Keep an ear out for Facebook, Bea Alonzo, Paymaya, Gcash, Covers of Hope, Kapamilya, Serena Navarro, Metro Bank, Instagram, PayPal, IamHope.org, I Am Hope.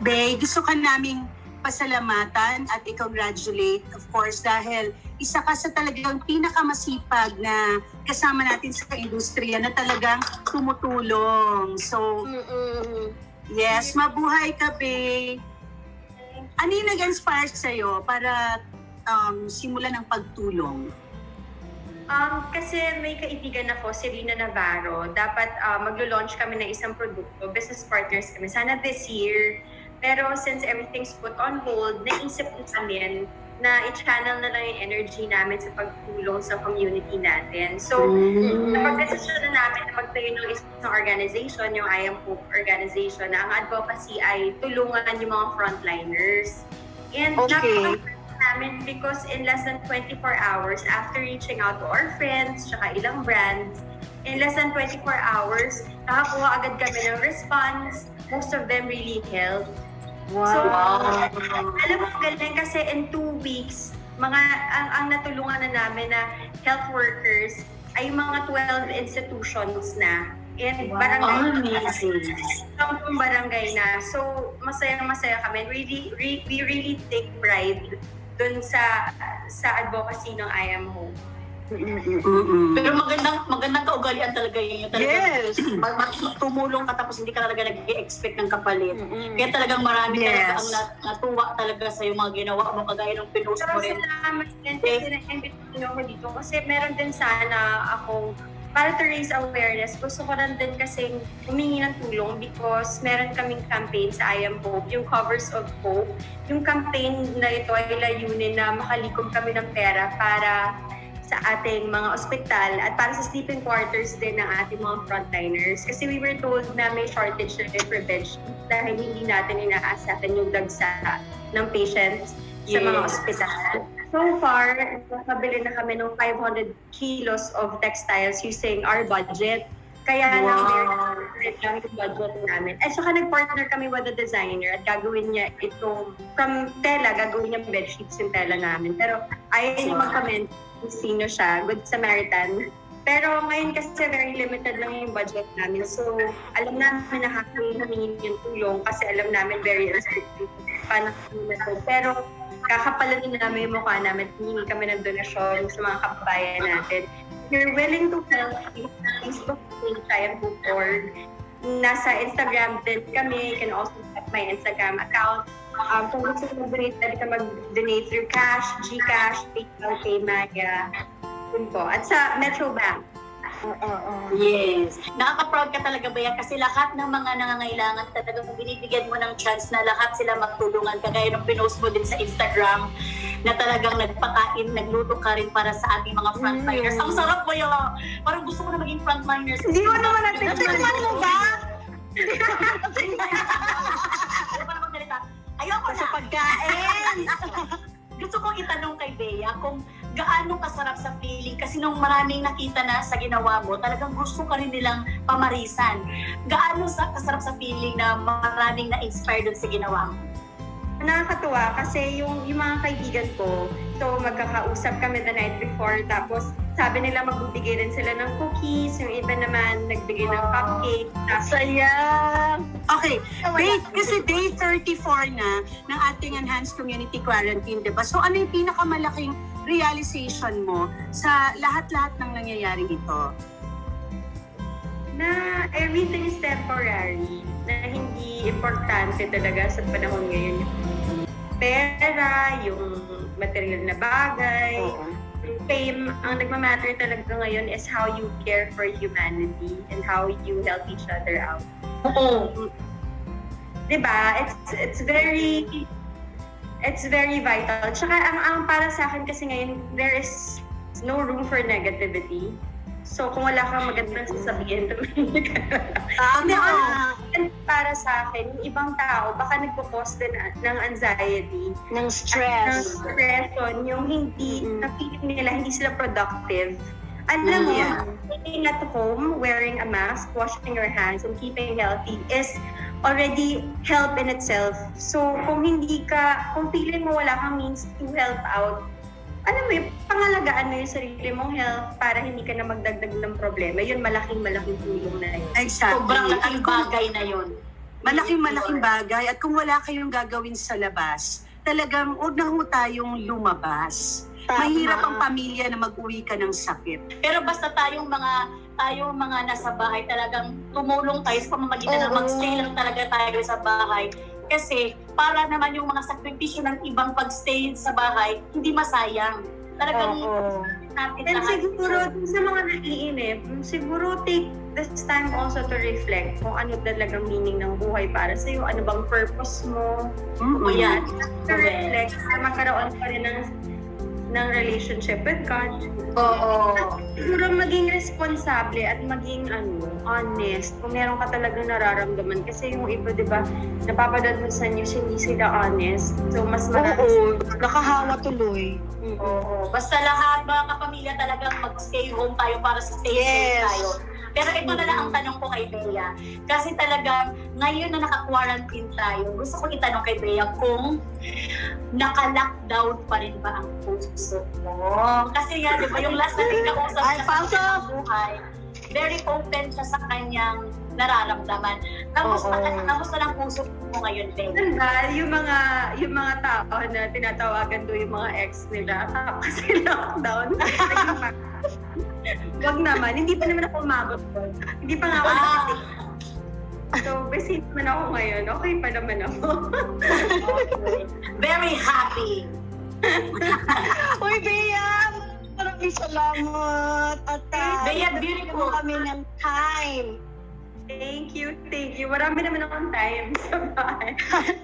Bay, gusto ka naming pasalamatan at i-congratulate, of course, dahil isa ka sa talagang pinakamasipag na kasama natin sa industriya na talagang tumutulong. So, yes, mabuhay ka, Bay. Ano yung nag-inspire sa'yo para simulan ang pagtulong? Kasi may kaibigan ako, Serena Navarro. Dapat mag-launch kami ng isang produkto. Business partners kami. Sana this year. Pero since everything's put on hold, naisip namin na i-channel na lang yung energy namin sa pagtulong sa community natin. So, napag-desisyon na namin na magtayo ng isang organization, yung I Am Hope organization, na ang advocacy ay tulungan yung mga frontliners. And namin because in less than 24 hours after reaching out to our friends tsaka ilang brands, in less than 24 hours, nakakuha agad kami ng response. Most of them really helped. Wow! So, alam mo, galing kasi in 2 weeks, ang natulungan na namin na health workers ay mga 12 institutions na. And barangay na. Barangay na. So, masaya kami. We really take pride dun sa advocacy ng I Am Hope. Pero magandang kaugalian talaga yun. Yes! Tumulong ka tapos hindi ka talaga nag-expect ng kapalit. Kaya talagang marami talaga ang natuwa talaga sa yung mga ginawa mo, kagaya ng pinost mo rin. Pero salamat din ko dito kasi meron din sana ako para to raise awareness. Gusto ko rin din kasi humingi ng tulong because meron kaming campaign sa I Am Hope, yung Covers of Hope. Yung campaign na ito ay layunin na makalikom kami ng pera para sa ating mga ospital at para sa sleeping quarters din ng ating mga frontliners. Kasi we were told na may shortage na prevention dahil hindi natin inaasahan yung dagsa ng patients sa mga ospital. So far, nakabili na kami ng 500 kilos of textiles using our budget. Kaya lang yung budget namin. At saka nag-partner kami with a designer at gagawin niya itong from tela, gagawin niya bedsheets yung tela namin. Pero ayaw mag-comment sino siya, Good Samaritan. Pero ngayon kasi very limited lang yung budget namin. So alam namin na humingi yung tulong kasi alam namin very uncertain paano kami na to. Pero kakapalanin namin yung mukha namin. Humingi kami ng donasyon sa mga kababayan natin. You're willing to help Facebook page, IamHope.org. Nasa Instagram din kami. You can also check my Instagram account. Kung gusto mo mag-donate, pwede ka mag-donate through Cash, Gcash, PayPal, Paymaya. Yun po. At sa Metro Bank. Yes. Nakaka-proud ka talaga, Bea, kasi lahat ng mga nangangailangan talagang binibigyan mo ng chance na lahat sila magtulungan. Kagaya ng pinost mo din sa Instagram na talagang nagpakain, nagluto ka rin para sa ating mga frontliners. Ang sarap mo yun. Parang gusto ko na maging frontliners. Hindi ko naman natin. Natikman mo ba? Ano ba naman galita? Ayoko na. Sa pagkain. Gusto kong itanong kay Bea kung gaano kasarap sa feeling kasi nung maraming nakita na sa ginawa mo, talagang gusto ka rin nilang pamarisan. Gaano kasarap sa feeling na maraming na-inspire dun sa ginawa mo? Nakakatuwa kasi yung mga kaibigan ko, so magkakausap kami the night before, tapos sabi nila magbibigay rin sila ng cookies, yung iba naman nagbigay ng cupcake. Saya! Okay, wait, kasi day 34 na ng ating enhanced community quarantine, diba? So ano yung pinakamalaking realization mo sa lahat-lahat ng nangyayari dito? Na everything is temporary, na hindi importante talaga sa panahon ngayon. Pera, yung material na bagay, fame, ang nagmamatter talaga ngayon is how you care for humanity and how you help each other out. Diba? It's very vital. Tsaka ang para sa akin kasi ngayon, there is no room for negativity. So kung wala kang magandang sasabihin, tumingin ka na. Para sa akin, yung ibang tao, baka nagpo-cause din ng anxiety. Ng stress. Ng depression, yung hindi, na-feeling nila, hindi sila productive. Alam mo, staying at home, wearing a mask, washing your hands, and keeping healthy is already help in itself. So kung feeling mo wala kang means to help out, alam mo, pangalagaan mo yung sarili mong health para hindi ka na magdagdag ng problema. Yun, malaking-malaking tulong na yun. Exactly. Sobrang laking bagay na yun. Malaking-malaking bagay. At kung wala kayong gagawin sa labas, talagang huwag na ho tayong lumabas. Tama. Mahirap ang pamilya na mag-uwi ka ng sakit. Pero basta tayong mga nasa bahay, talagang tumulong tayo sa pamamagitan ng mag-stay lang talaga tayo sa bahay. Kasi para naman yung mga sakripisyo ng ibang pag-stay sa bahay, hindi masayang. Talagang natin lahat. Siguro sa mga naiinip, siguro take this time also to reflect kung ano talagang meaning ng buhay para sa'yo, ano bang purpose mo. Mm-hmm. O yan, to reflect na magkaroon pa rin ng relationship with God. Oo. Siguro maging responsable at maging honest kung meron ka talagang nararamdaman. Kasi yung iba, di ba, napapadadmasan news, hindi sila honest. So, mas marami. Oo, nakahawa tuloy. Oo. Basta lahat, mga kapamilya, talagang mag-stay home tayo para sa stay home tayo. Pero ito na lang ang tanong ko kay Bea. Kasi talagang ngayon na naka-quarantine tayo, gusto ko itanong kay Bea kung naka-lockdown pa rin ba ang puso mo? Kasi yan, di ba, yung last natin kausap siya sa buhay, very open siya sa kanyang nararamdaman. Kamusta lang puso mo ngayon, Bea? Yung mga tao na tinatawagan doon yung mga ex nila, kasi lockdown. Wag naman, hindi pa naman ako umabot doon. Hindi pa nga ako nakatitig. So, busy naman ako ngayon. Okay pa naman ako. Okay. Very happy. Uy, Bea! Maraming salamat. At Bea, beautiful. Kami ng time. Thank you. Marami naman akong time sa bahay.